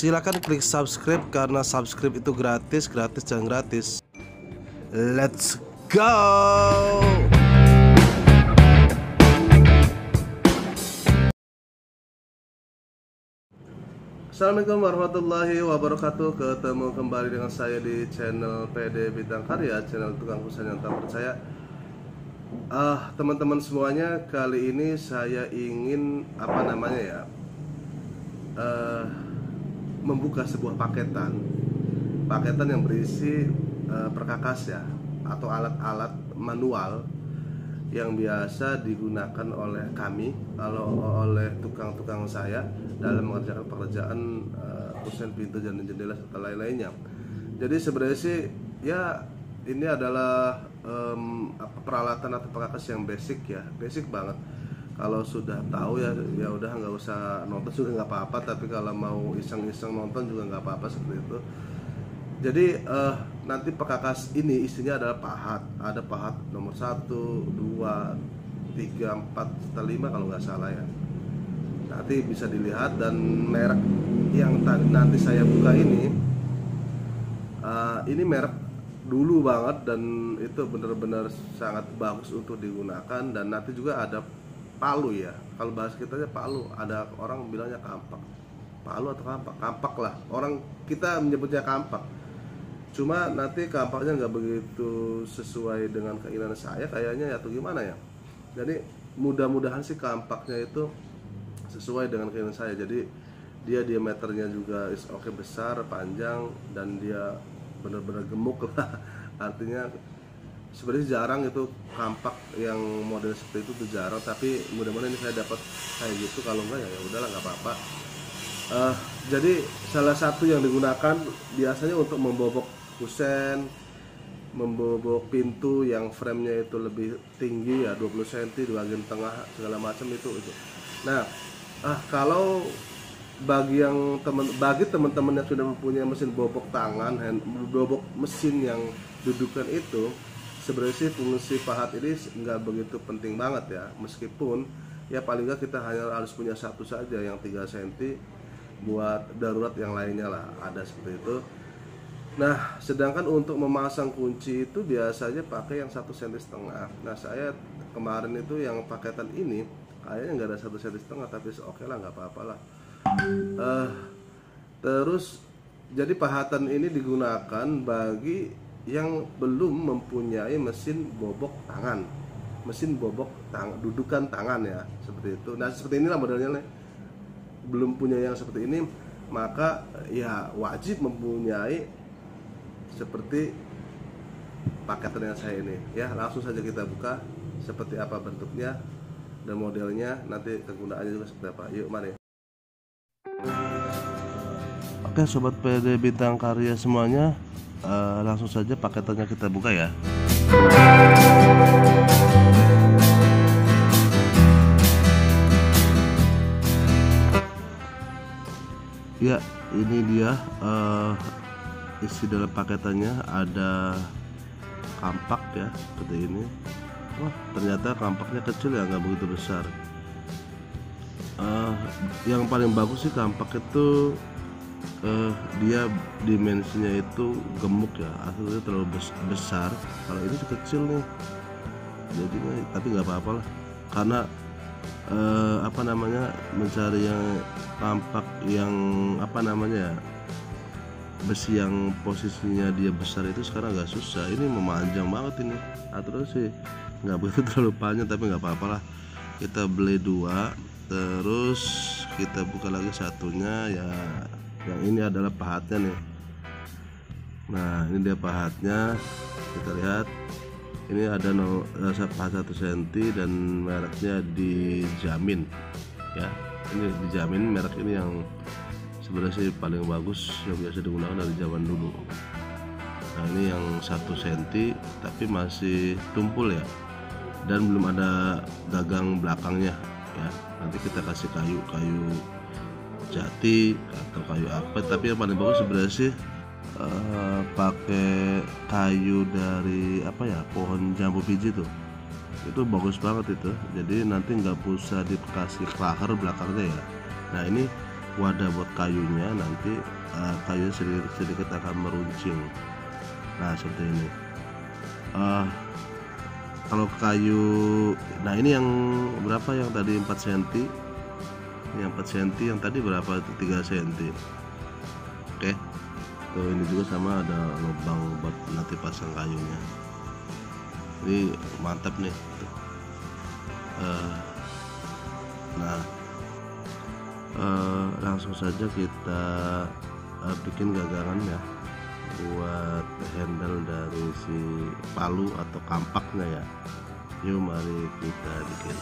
Silahkan klik subscribe karena subscribe itu gratis, gratis dan gratis. Let's go! Assalamualaikum warahmatullahi wabarakatuh. Ketemu kembali dengan saya di channel PD Bintang Karya, channel tukang busana yang tak percaya. Teman-teman semuanya, kali ini saya ingin membuka sebuah paketan yang berisi perkakas ya, atau alat-alat manual yang biasa digunakan oleh kami, oleh tukang-tukang saya dalam mengerjakan pekerjaan kusen pintu, jendela, serta lain-lainnya. Jadi sebenarnya sih ya ini adalah peralatan atau perkakas yang basic ya, basic banget. Kalau sudah tahu ya udah nggak usah nonton juga nggak apa-apa, tapi kalau mau iseng-iseng nonton juga nggak apa-apa seperti itu. Jadi nanti perkakas ini isinya adalah pahat. Ada pahat nomor 1, 2, 3, 4, 5 kalau nggak salah ya. Nanti bisa dilihat, dan merek yang nanti saya buka ini merek dulu banget, dan itu benar-benar sangat bagus untuk digunakan. Dan nanti juga ada palu ya, kalau bahasa kitanya palu, ada orang bilangnya kampak, palu atau kampak, kampak lah, orang kita menyebutnya kampak. Cuma nanti kampaknya nggak begitu sesuai dengan keinginan saya kayaknya, atau gimana ya. Jadi mudah-mudahan sih kampaknya itu sesuai dengan keinginan saya. Jadi dia diameternya juga oke, besar, panjang, dan dia benar-benar gemuk lah. Artinya sebenarnya jarang itu kampak yang model seperti itu jarang. Tapi mudah-mudahan ini saya dapat kayak gitu. Kalau enggak ya udahlah, nggak apa-apa. Jadi salah satu yang digunakan biasanya untuk membobok kusen, membobok pintu yang framenya itu lebih tinggi ya, 20 cm di bagian tengah segala macam itu. Nah, kalau bagi teman-teman yang sudah mempunyai mesin bobok tangan, bobok mesin yang dudukan itu, sebenarnya sih fungsi pahat ini nggak begitu penting banget ya, meskipun ya paling nggak kita hanya harus punya satu saja yang 3 cm buat darurat, yang lainnya lah ada seperti itu. Nah, sedangkan untuk memasang kunci itu biasanya pakai yang 1,5 cm. Nah, saya kemarin itu yang paketan ini kayaknya nggak ada 1,5 cm, tapi oke lah, nggak apa-apalah. Terus jadi pahatan ini digunakan bagi yang belum mempunyai mesin bobok tangan, dudukan tangan ya, seperti itu. Nah, seperti inilah modelnya. Belum punya yang seperti ini, maka ya wajib mempunyai seperti paketan yang saya ini ya. Langsung saja kita buka seperti apa bentuknya dan modelnya, nanti kegunaannya juga seperti apa. Yuk, mari. Oke sobat PD Bintang Karya semuanya, langsung saja paketannya kita buka ya. Ya, ini dia isi dalam paketannya. Ada kampak ya, seperti ini. Wah, ternyata kampaknya kecil ya, nggak begitu besar. Yang paling bagus sih kampak itu dia dimensinya itu gemuk ya, artinya terlalu besar. Kalau ini kecil nih, jadi tapi nggak apa-apa lah, karena mencari yang kampak yang besi yang posisinya dia besar itu sekarang agak susah. Ini memanjang banget ini, aturan sih nggak begitu terlalu panjang, tapi nggak apa-apa lah. Kita beli 2, terus kita buka lagi satunya ya. Yang ini adalah pahatnya nih. Nah, ini dia pahatnya, kita lihat. Ini ada pahat 1 cm dan mereknya dijamin ya. Ini dijamin, merek ini yang sebenarnya sih paling bagus yang biasa digunakan dari zaman dulu. Nah, ini yang 1 cm tapi masih tumpul ya, dan belum ada gagang belakangnya ya. Nanti kita kasih kayu jati atau kayu apa, tapi yang paling bagus sebenarnya sih pakai kayu dari pohon jambu biji tuh, itu bagus banget itu. Jadi nanti nggak usah dikasih klaher belakangnya ya. Nah, ini wadah buat kayunya, nanti kayu sedikit-sedikit akan meruncing. Nah seperti ini. Kalau kayu, nah ini yang berapa yang tadi 4 cm, yang 4 cm, yang tadi berapa 3 cm. Oke. Tuh ini juga sama, ada lubang buat nanti pasang kayunya. Ini mantap nih. Langsung saja kita bikin gagangan ya, buat handle dari si palu atau kampaknya ya. Yuk mari kita bikin.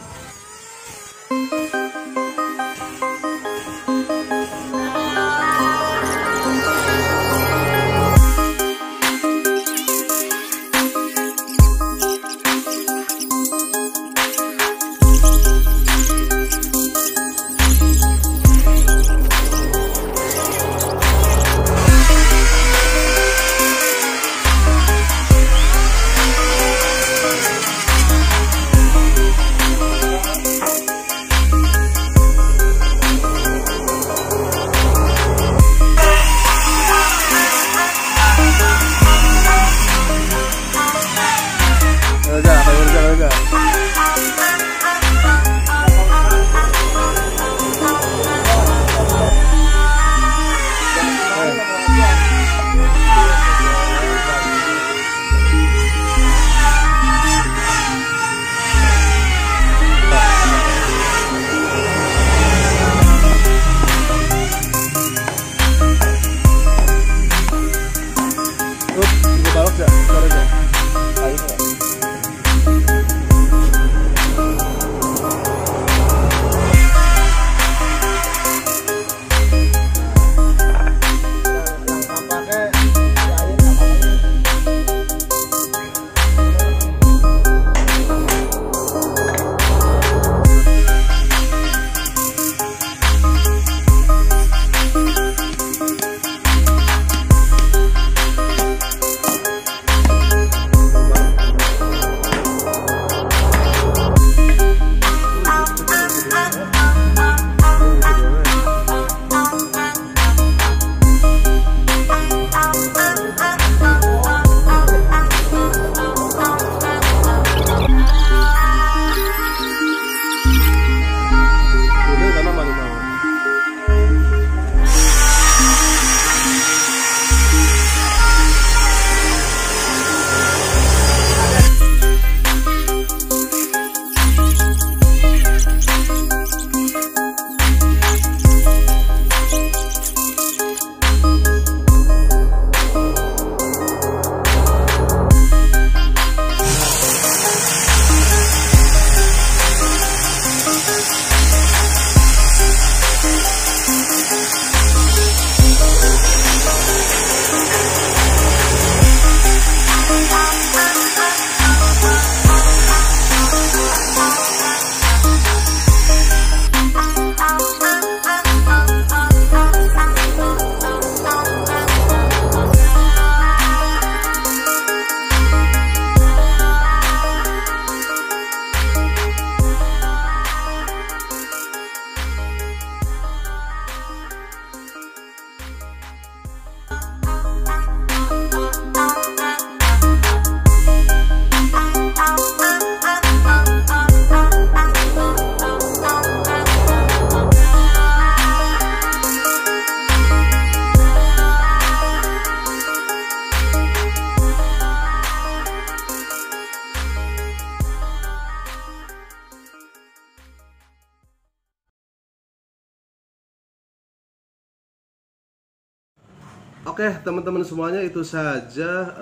Oke, teman-teman semuanya, itu saja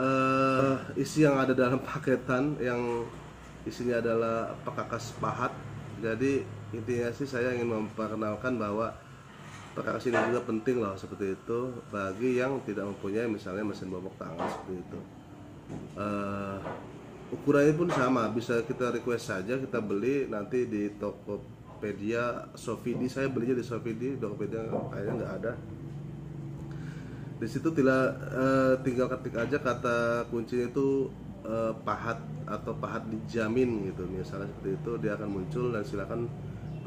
isi yang ada dalam paketan, yang isinya adalah perkakas pahat. Jadi intinya sih saya ingin memperkenalkan bahwa perkakas ini juga penting loh, seperti itu, bagi yang tidak mempunyai misalnya mesin bobok tangan seperti itu. Ukurannya pun sama, bisa kita request saja, kita beli nanti di Tokopedia, Sofidi. Saya belinya di Sofidi, Tokopedia kayaknya nggak ada. Di situ tinggal ketik aja kata kuncinya itu pahat atau pahat dijamin gitu, misalnya seperti itu, dia akan muncul. Dan silakan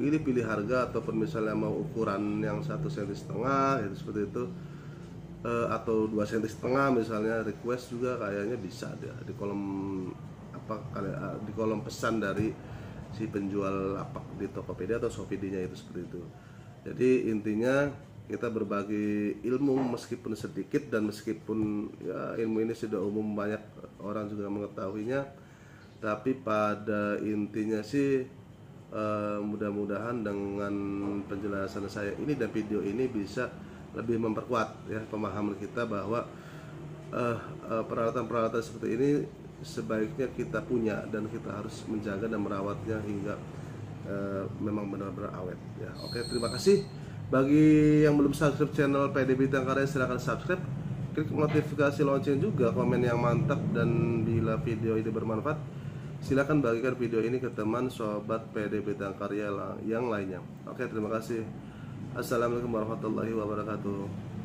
pilih-pilih harga, ataupun misalnya mau ukuran yang 1,5 cm itu seperti itu, atau 2,5 cm misalnya, request juga kayaknya bisa deh di kolom di kolom pesan dari si penjual lapak di Tokopedia atau Sofidinya itu seperti itu. Jadi intinya kita berbagi ilmu meskipun sedikit, dan meskipun ya ilmu ini sudah umum, banyak orang juga mengetahuinya, tapi pada intinya sih mudah-mudahan dengan penjelasan saya ini dan video ini bisa lebih memperkuat ya pemahaman kita bahwa peralatan-peralatan seperti ini sebaiknya kita punya, dan kita harus menjaga dan merawatnya hingga memang benar-benar awet ya. Oke, terima kasih. Bagi yang belum subscribe channel PD Bintang Karya, silahkan subscribe, klik notifikasi lonceng juga, komen yang mantap, dan bila video ini bermanfaat silahkan bagikan video ini ke teman sobat PD Bintang Karya yang lainnya. Oke, terima kasih. Assalamualaikum warahmatullahi wabarakatuh.